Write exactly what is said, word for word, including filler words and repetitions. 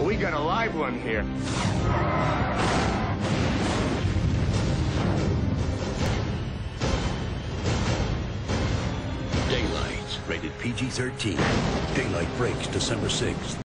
Oh, we got a live one here. Daylight, rated P G thirteen. Daylight breaks December sixth.